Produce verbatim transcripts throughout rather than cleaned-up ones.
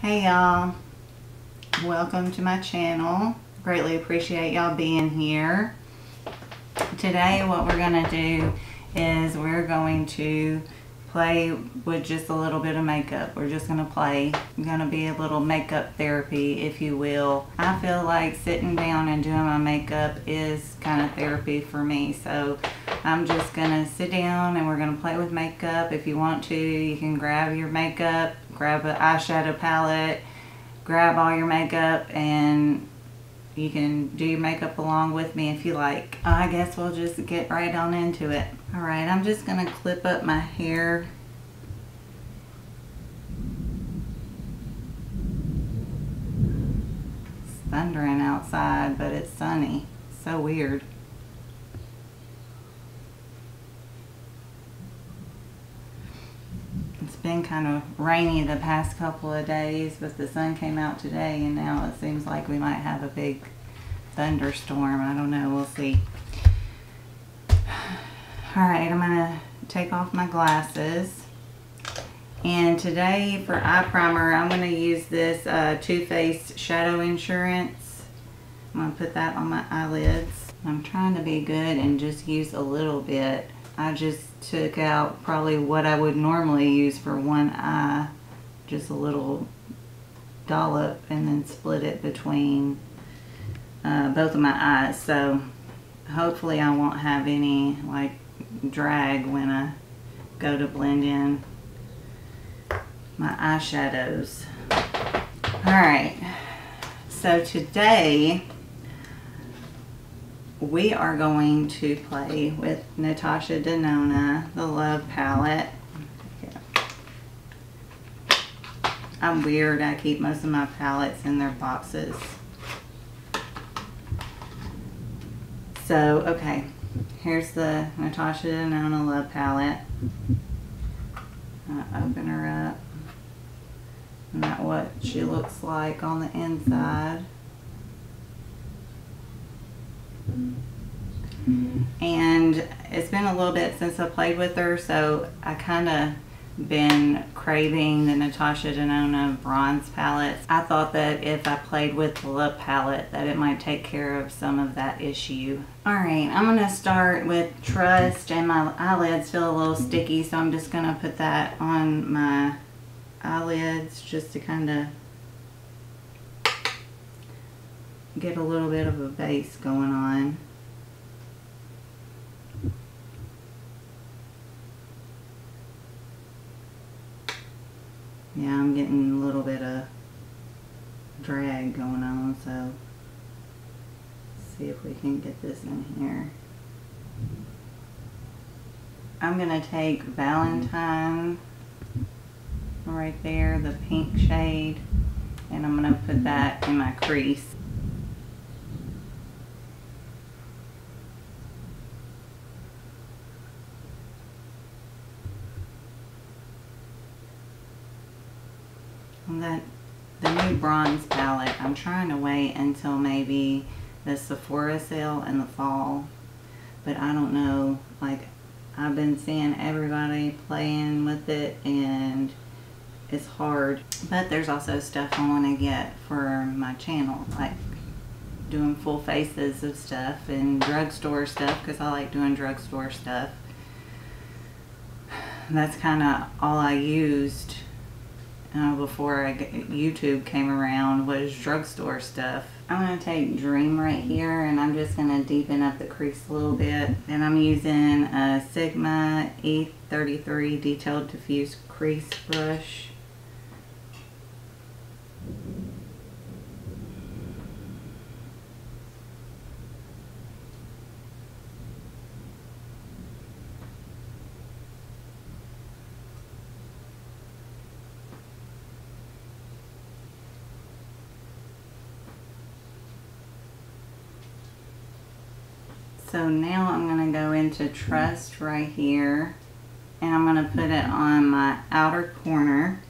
Hey y'all, welcome to my channel. Greatly appreciate y'all being here. Today what we're gonna do is we're going to play with just a little bit of makeup. We're just gonna play. I'm gonna be a little makeup therapy, if you will. I feel like sitting down and doing my makeup is kind of therapy for me, so I'm just gonna sit down and we're gonna play with makeup. If you want to, you can grab your makeup, grab an eyeshadow palette, grab all your makeup, and you can do your makeup along with me if you like. I guess we'll just get right on into it. All right, I'm just gonna clip up my hair. It's thundering outside, but it's sunny. So weird. Been kind of rainy the past couple of days, but the sun came out today and now it seems like we might have a big thunderstorm. I don't know, we'll see. Alright, I'm gonna take off my glasses, and today for eye primer I'm gonna use this uh, Too Faced Shadow Insurance. I'm gonna put that on my eyelids. I'm trying to be good and just use a little bit. I just took out probably what I would normally use for one eye, just a little dollop, and then split it between uh, both of my eyes. So hopefully I won't have any like drag when I go to blend in my eyeshadows. Alright, so today we are going to play with Natasha Denona, the Love Palette. Yeah. I'm weird, I keep most of my palettes in their boxes. So, okay, here's the Natasha Denona Love Palette. I open her up. Isn't that what she looks like on the inside? And it's been a little bit since I played with her, so I kind of been craving the Natasha Denona bronze palettes. I thought that if I played with the Love palette that it might take care of some of that issue. Alright, I'm going to start with Trust, and my eyelids feel a little sticky, so I'm just going to put that on my eyelids just to kind of get a little bit of a base going on. Yeah, I'm getting a little bit of drag going on, so let's see if we can get this in here. I'm gonna take Valentine right there, the pink shade, and I'm gonna put that in my crease. That the new bronze palette, I'm trying to wait until maybe the Sephora sale in the fall, but I don't know, like I've been seeing everybody playing with it and it's hard, but there's also stuff I want to get for my channel, like doing full faces of stuff and drugstore stuff, because I like doing drugstore stuff. That's kind of all I used Uh, before I YouTube came around, was drugstore stuff. I'm going to take Dream right here, and I'm just going to deepen up the crease a little bit. And I'm using a Sigma E thirty-three Detailed Diffuse Crease Brush. So now I'm going to go into Trust right here, and I'm going to put it on my outer corner.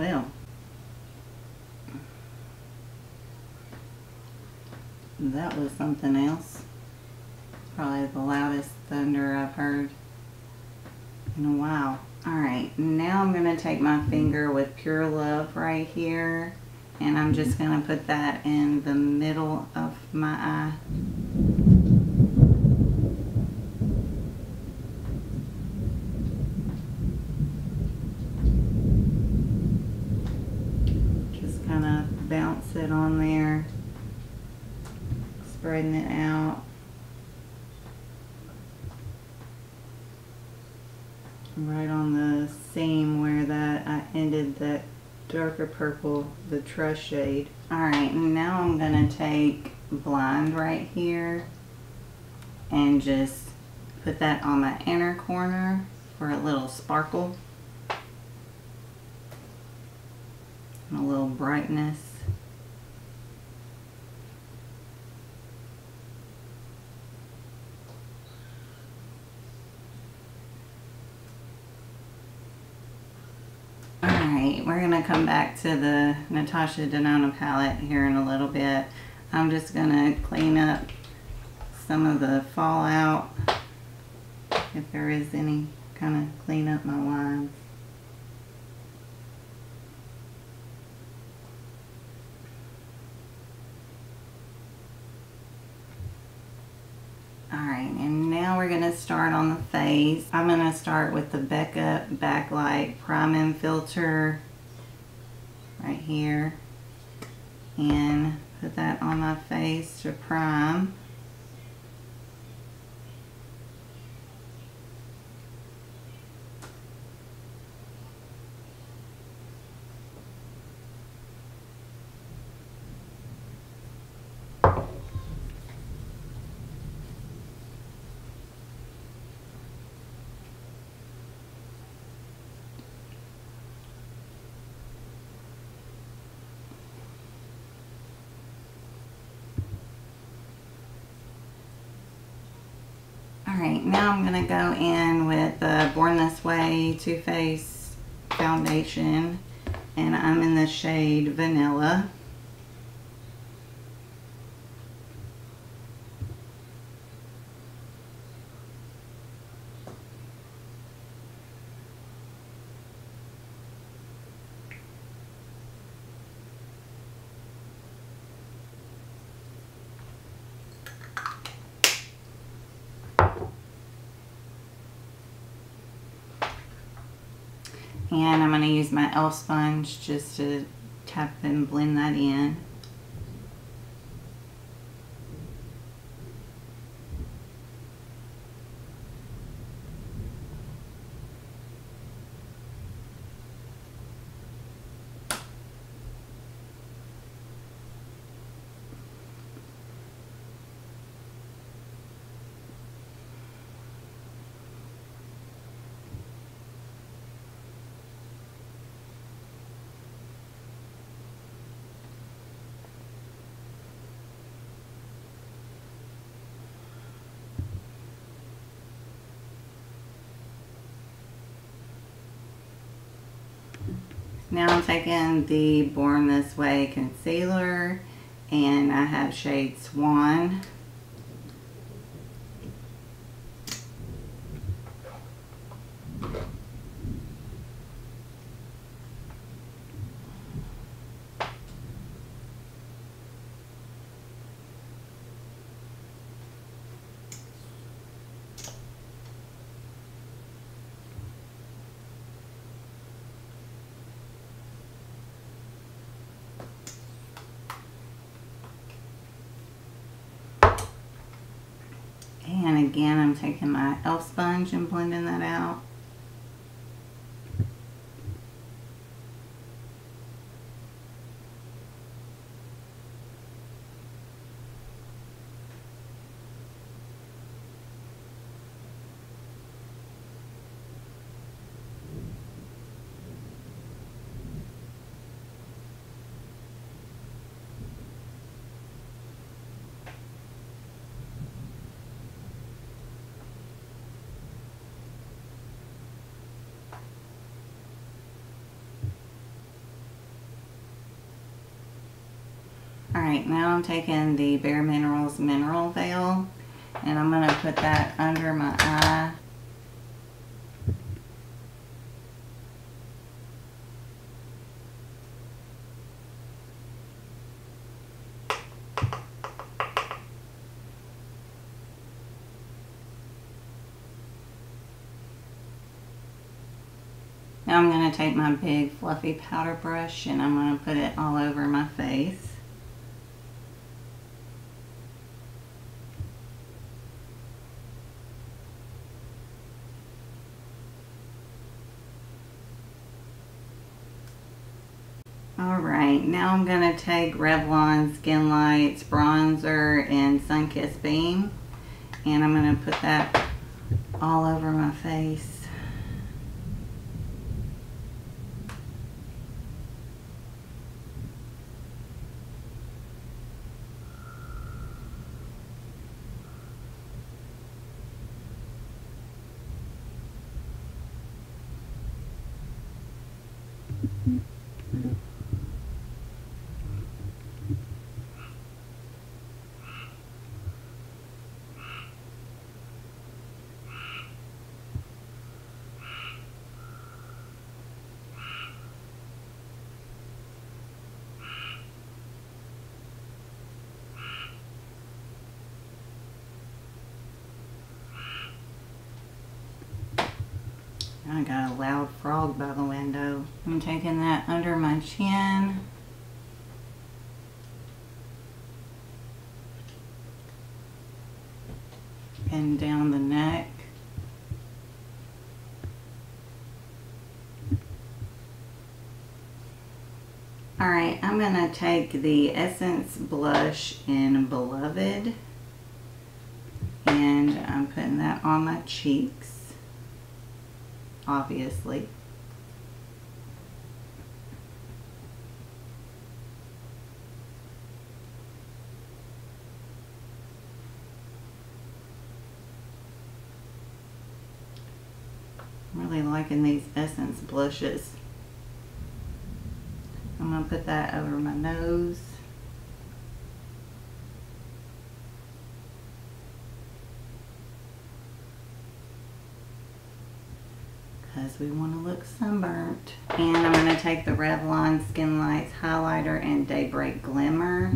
Well, that was something else. Probably the loudest thunder I've heard in a while. Alright, now I'm going to take my finger with Pure Love right here, and I'm just going to put that in the middle of my eye. Just kind of bounce it on there, spreading it out. Right on the seam where that I ended that darker purple, the Trust shade. Alright, now I'm going to take Blind right here and just put that on my inner corner for a little sparkle and a little brightness. We're going to come back to the Natasha Denona palette here in a little bit. I'm just going to clean up some of the fallout, if there is any, kind of clean up my lines. Alright, and now we're going to start on the face. I'm going to start with the Becca Backlight Prime and Filter right here and put that on my face to prime. Alright, now I'm going to go in with the Born This Way Too Faced foundation, and I'm in the shade Vanilla. And I'm going to use my E L F sponge just to tap and blend that in. Now I'm taking the Born This Way concealer, and I have shade Swan. And again, I'm taking my E L F sponge and blending that out. Alright, now I'm taking the Bare Minerals Mineral Veil and I'm going to put that under my eye. Now I'm going to take my big fluffy powder brush and I'm going to put it all over my face. Alright, now I'm going to take Revlon Skin Lights Bronzer and Sunkissed Beam and I'm going to put that all over my face. I got a loud frog by the window. I'm taking that under my chin. And down the neck. Alright, I'm going to take the Essence blush in Beloved. And I'm putting that on my cheeks. Obviously. I'm really liking these Essence blushes. I'm going to put that over my nose. We want to look sunburnt. And I'm going to take the Revlon Skin Lights Highlighter and Daybreak Glimmer.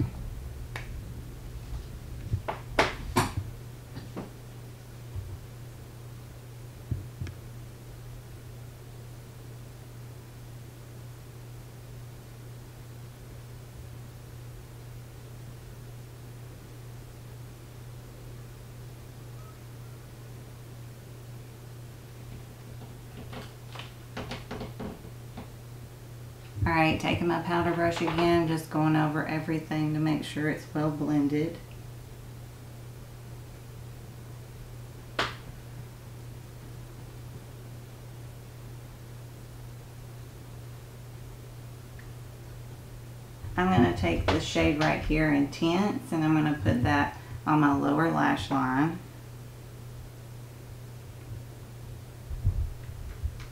Alright, taking my powder brush again, just going over everything to make sure it's well blended. I'm going to take the shade right here, Intense, and I'm going to put that on my lower lash line.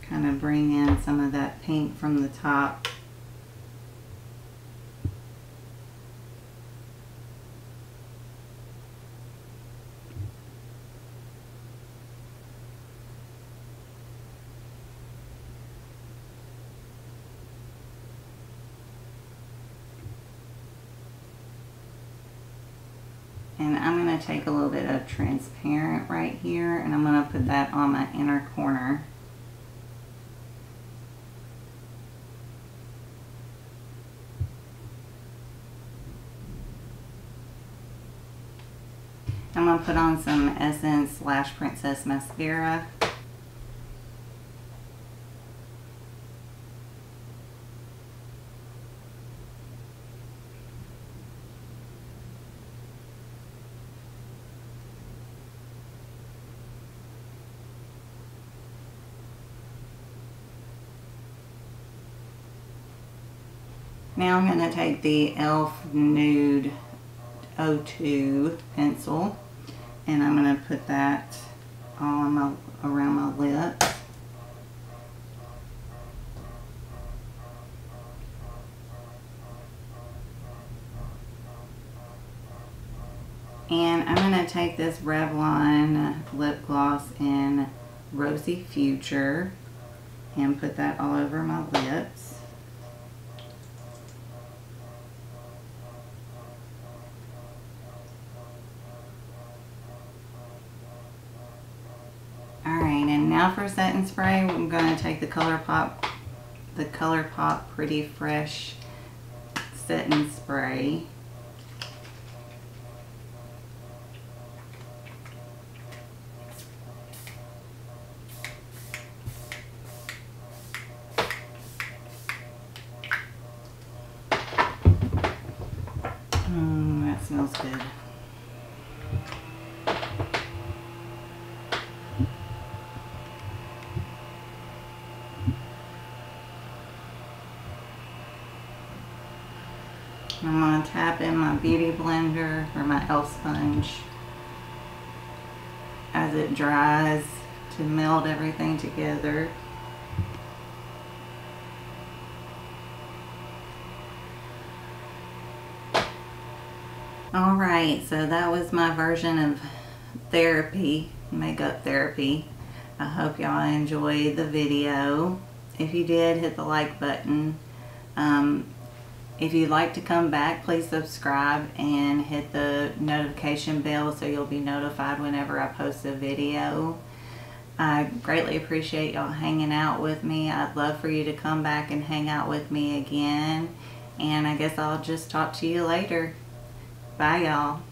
Kind of bring in some of that pink from the top. And I'm going to take a little bit of transparent right here and I'm going to put that on my inner corner. I'm going to put on some Essence Lash Princess Mascara. Now I'm going to take the E L F Nude oh two pencil and I'm going to put that all on my, around my lips. And I'm going to take this Revlon lip gloss in Rosy Future and put that all over my lips. Alright, and now for set and spray, I'm going to take the ColourPop, the ColourPop Pretty Fresh Set and Spray. Smells good. I'm going to tap in my beauty blender or my E L F sponge as it dries to meld everything together. Alright, so that was my version of therapy, makeup therapy. I hope y'all enjoyed the video. If you did, hit the like button. Um, if you'd like to come back, please subscribe and hit the notification bell so you'll be notified whenever I post a video. I greatly appreciate y'all hanging out with me. I'd love for you to come back and hang out with me again. And I guess I'll just talk to you later. Bye, y'all.